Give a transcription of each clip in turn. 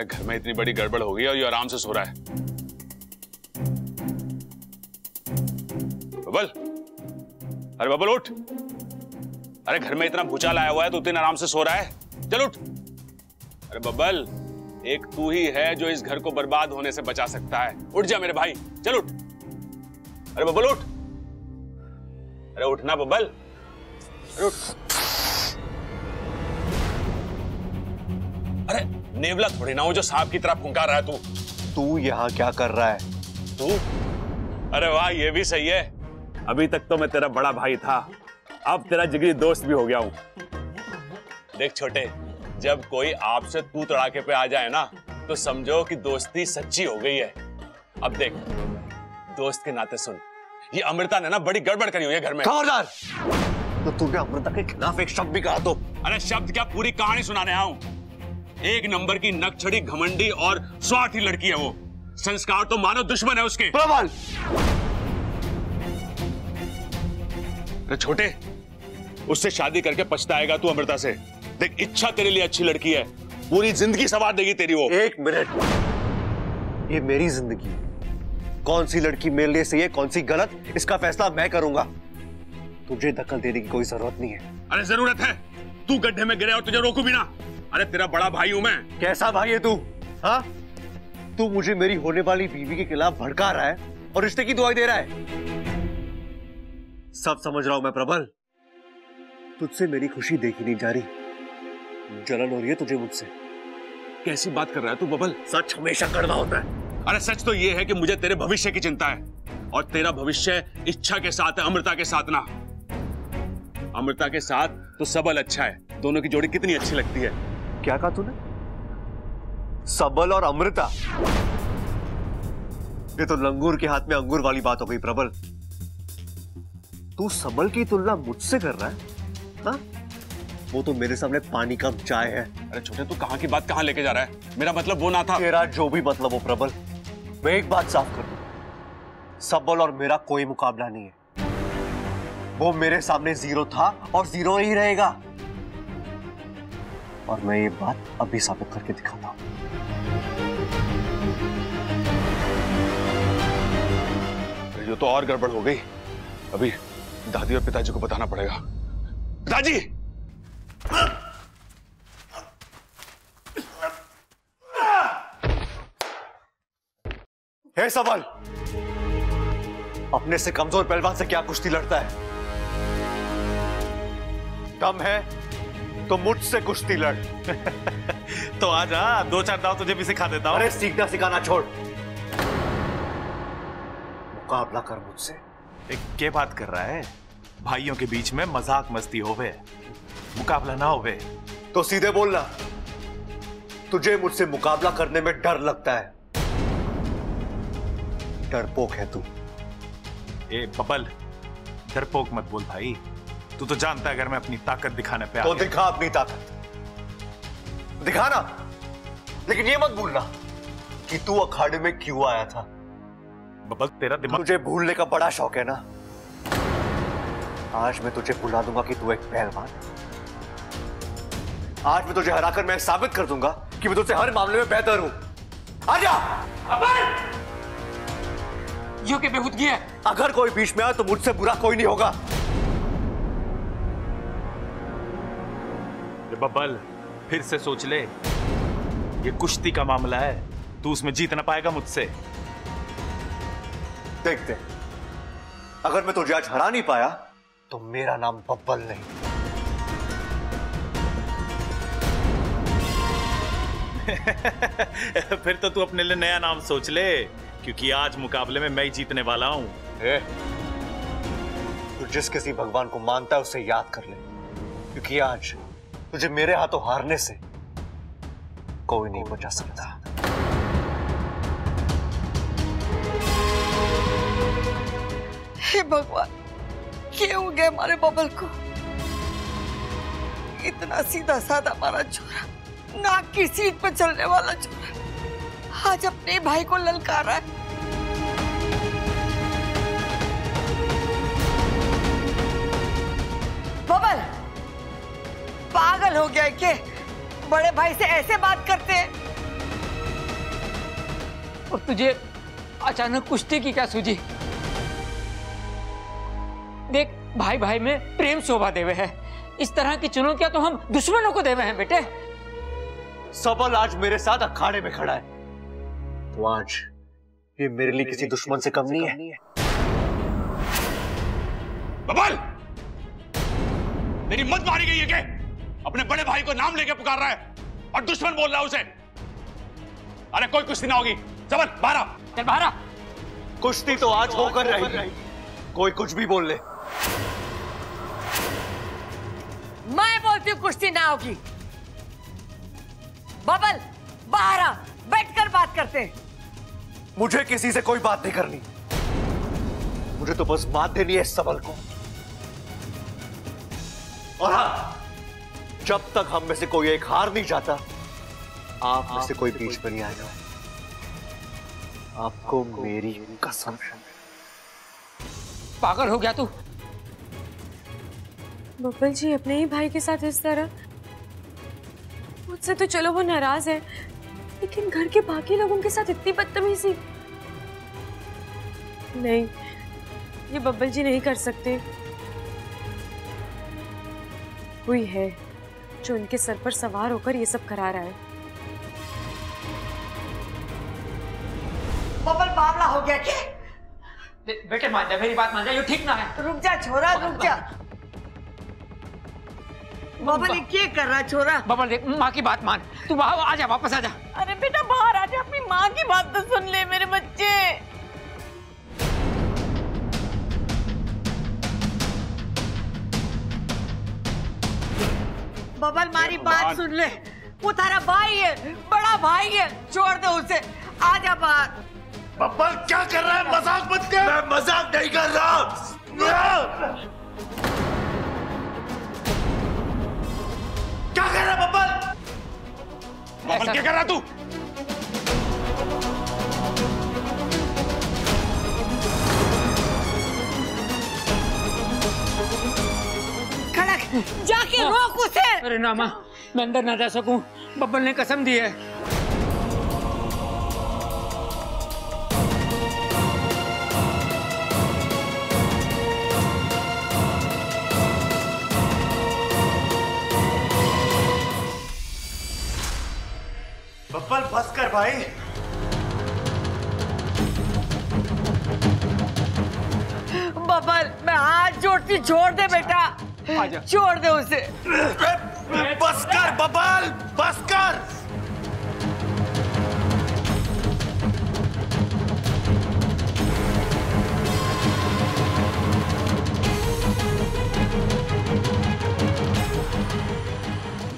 लगता है घर में इतनी बड़ी गड़बड़ हो गई और ये आराम से सो रहा है। बबल, अरे बबल उठ। अरे घर में इतना भूचाल आया हुआ है तो उतने आराम से सो रहा है, चल उठ। अरे बबल, एक तू ही है जो इस घर को बर्बाद होने से बचा सकता है। उठ जा मेरे भाई, चल उठ। अरे बबल उठ। अरे उठना बबल, अरे उठ। अरे नेवला थोड़ी ना हो जो सांप की तरह फुंका रहा है। तू यहाँ क्या कर रहा है तू? अरे वाह, ये भी सही है। अभी तक तो मैं तेरा बड़ा भाई था, अब तेरा जिगरी दोस्त भी हो गया हूँ। देख छोटे, जब कोई आपसे तू तड़ाके पे आ जाए ना तो समझो कि दोस्ती सच्ची हो गई है। अब देख दोस्त के नाते सुन, ये अमृता ने ना बड़ी गड़बड़ करी हुई है घर में। खबरदार, तो तूने अमृता के खिलाफ एक शब्द भी कहा तो? अरे शब्द क्या, पूरी कहानी सुनाने आया हूँ। एक नंबर की नकछड़ी, घमंडी और स्वार्थी लड़की है वो। संस्कार तो मानो दुश्मन है उसके। प्रबल! अरे छोटे, उससे शादी करके पछताएगा तू अमृता से। देख इच्छा तेरे लिए अच्छी लड़की है, पूरी जिंदगी संवार देगी तेरी वो। एक मिनट, ये मेरी जिंदगी है, कौन सी लड़की मेरे लिए सही है कौन सी गलत इसका फैसला मैं करूंगा। तुझे दखल देने की कोई जरूरत नहीं है। अरे जरूरत है, तू गड्ढे में गिरे और तुझे रोकू भी ना। अरे तेरा बड़ा भाई हूं मैं। कैसा भाई है तू? हाँ, तू मुझे मेरी होने वाली बीवी के खिलाफ भड़का रहा है और रिश्ते की दुआई दे रहा है। सब समझ रहा हूं मैं प्रबल, तुझसे मेरी खुशी देखी नहीं जा रही, जलन हो रही है तुझे मुझसे। कैसी बात कर रहा है तू बबल? सच हमेशा कड़वा होता है। अरे सच तो ये है कि मुझे तेरे भविष्य की चिंता है, और तेरा भविष्य इच्छा के साथ है, अमृता के साथ ना। अमृता के साथ तो सबल अच्छा है, दोनों की जोड़ी कितनी अच्छी लगती है। क्या कहा तूने? सबल और अमृता, ये तो लंगूर के हाथ में अंगूर वाली बात हो गई प्रबल। तू सबल की तुलना मुझसे कर रहा है? हा? वो तो मेरे सामने पानी का चाय है। अरे छोटे, तू कहां की बात कहां लेके जा रहा है? मेरा मतलब वो ना था। तेरा जो भी मतलब हो प्रबल, मैं एक बात साफ कर दूं, सबल और मेरा कोई मुकाबला नहीं है। वो मेरे सामने जीरो था और जीरो ही रहेगा, और मैं ये बात अभी साबित करके दिखाता हूं। ये तो और गड़बड़ हो गई, अभी दादी और पिताजी को बताना पड़ेगा। पिताजी! हे सबल, अपने से कमजोर पहलवान से क्या कुश्ती लड़ता है? दम है तो मुझसे कुश्ती लड़। तो आजा, दो चार दांव तुझे भी सिखा देता हूं। अरे सीखना सिखाना छोड़, मुकाबला कर मुझसे। क्या बात कर रहा है? भाइयों के बीच में मजाक मस्ती होवे, मुकाबला ना होवे। तो सीधे बोलना, तुझे मुझसे मुकाबला करने में डर लगता है? डरपोक है तू। ए बबल, डरपोक मत बोल भाई, तू तो जानता है अगर मैं अपनी ताकत दिखाने पे तो दिखा अपनी ताकत, दिखाना। लेकिन ये मत भूलना कि तू अखाड़े में क्यों आया था। बबल तेरा दिमाग, तुझे भूलने का बड़ा शौक है ना। आज मैं तुझे भुला दूंगा कि तू एक पहलवान है। आज मैं तुझे हराकर मैं साबित कर दूंगा कि मैं तुझसे हर मामले में बेहतर हूं। आजा। यो के बेहूदगी है, अगर कोई बीच में आया तो मुझसे बुरा कोई नहीं होगा। बबल फिर से सोच ले, ये कुश्ती का मामला है, तू उसमें जीत ना पाएगा मुझसे। देखते, अगर मैं तुझे आज हरा नहीं पाया तो मेरा नाम बब्बल नहीं। फिर तो तू अपने लिए नया नाम सोच ले, क्योंकि आज मुकाबले में मैं ही जीतने वाला हूं। तू जिस किसी भगवान को मानता है उसे याद कर ले, क्योंकि आज तुझे मेरे हाथों हारने से कोई नहीं बचा सकता। हे भगवान, क्यों हो गया हमारे बबल को? इतना सीधा साधा हमारा छोरा, नाक की सीट पर चलने वाला छोरा, आज अपने भाई को ललकारा है। बबल पागल हो गया है कि बड़े भाई से ऐसे बात करते हैं। और तुझे अचानक कुश्ती की क्या सूझी? देख, भाई भाई में प्रेम शोभा देवे है। इस तरह की चुनौतियां तो हम दुश्मनों को देवे हैं बेटे। सबल आज मेरे साथ अखाड़े में खड़ा है, तो आज ये मेरे लिए किसी दुश्मन से कम नहीं है। बबल, मेरी मत मारी गई है क्या? अपने बड़े भाई को नाम लेके पुकार रहा है और दुश्मन बोल रहा है उसे। अरे कोई कुश्ती ना होगी। सबल बाहर आ। कुश्ती तो आज होकर रही, कोई कुछ भी बोल ले। मैं बोलती हूँ कुश्ती ना होगी। बबल बाहर आ, बैठकर बात करते हैं। मुझे किसी से कोई बात नहीं करनी, मुझे तो बस बात देनी है सबल को। और हाँ, जब तक हम में से कोई एक हार नहीं जाता, आप में से कोई बीच में नहीं आएगा। आपको मेरी कसम। पागल हो गया तू? बबल जी अपने ही भाई के साथ इस तरह? मुझसे तो चलो वो नाराज है, लेकिन घर के बाकी लोगों के साथ इतनी बदतमीजी? नहीं, ये बब्बल जी नहीं कर सकते। कोई है जो उनके सर पर सवार होकर ये सब करा रहा है। बब्बल बावला हो गया क्या? बेटे मान जा, मेरी बात मान जा, ये ठीक ना है। रुक जा छोरा, रुक जा। बबल ये क्या कर रहा है छोरा? बबल देख, माँ की बात मान। तू बाहर आ जा, वापस आ जा। अरे बेटा बाहर आ जा, अपनी माँ की बात तो सुन ले मेरे बच्चे। बबल मारी बात सुन ले, वो तारा भाई है, बड़ा भाई है, छोड़ दे उसे, आ जा बाहर। बबल क्या कर रहा है? मजाक मत कर। मैं मजाक नहीं कर रहा। क्या कर रहा है बब्बल? बब्बल क्या कर रहा तू? खड़क, जाके रोक उसे। अरे ना माँ, मैं अंदर ना जा सकूं, बब्बल ने कसम दी है। बब्बल बस कर भाई। बब्बल मैं हाथ जोड़ती, छोड़ दे बेटा, छोड़ दे उसे। बस कर बब्बल, बस कर।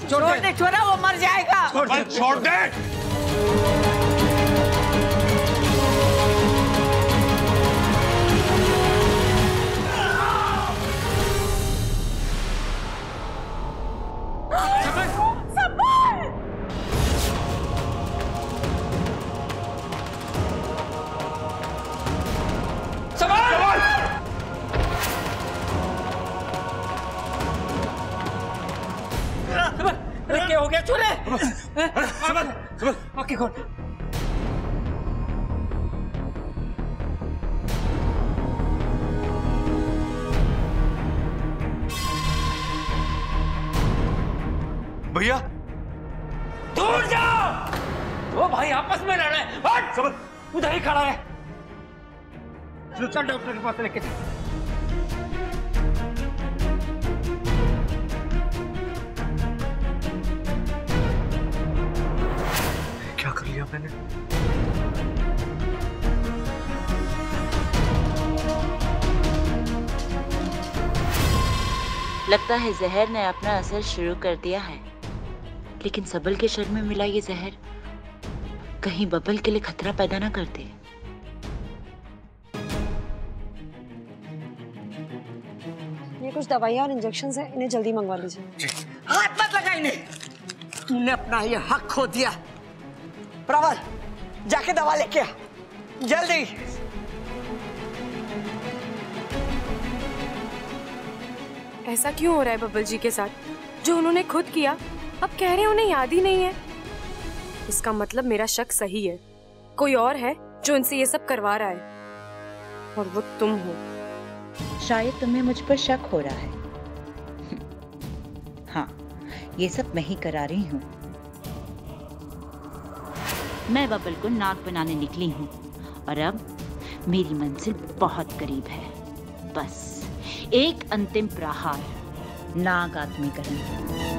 छोड़ दे छोरा, वो मर जाएगा। छोड़ दे। भैया दूर जाओ। वो भाई आपस में लड़ रहे हैं। हट, सबल उधर ही खड़ा है। चल डॉक्टर के पास लेके चल। मैंने लगता है जहर ने अपना असर शुरू कर दिया है, लेकिन सबल के शरीर में मिला ये जहर कहीं बबल के लिए खतरा पैदा ना कर दे। ये कुछ दवाइयाँ और इंजेक्शन है, इन्हें जल्दी मंगवा लीजिए। हाथ मत लगा इन्हें, तूने अपना ये हक खो दिया। प्रबल जाके दवा लेके आ जल्दी। ऐसा क्यों हो रहा है बबल जी के साथ? जो उन्होंने खुद किया अब कह रहे उन्हें याद ही नहीं है। इसका मतलब मेरा शक सही है। कोई और है जो इनसे ये सब करवा रहा है, और वो तुम हो। शायद तुम्हें मुझ पर शक हो रहा है। हाँ, ये सब मैं ही करा रही हूँ। मैं बबल को नाक बनाने निकली हूँ और अब मेरी मंजिल बहुत करीब है। बस एक अंतिम प्रहार, नाग आत्मीकरण।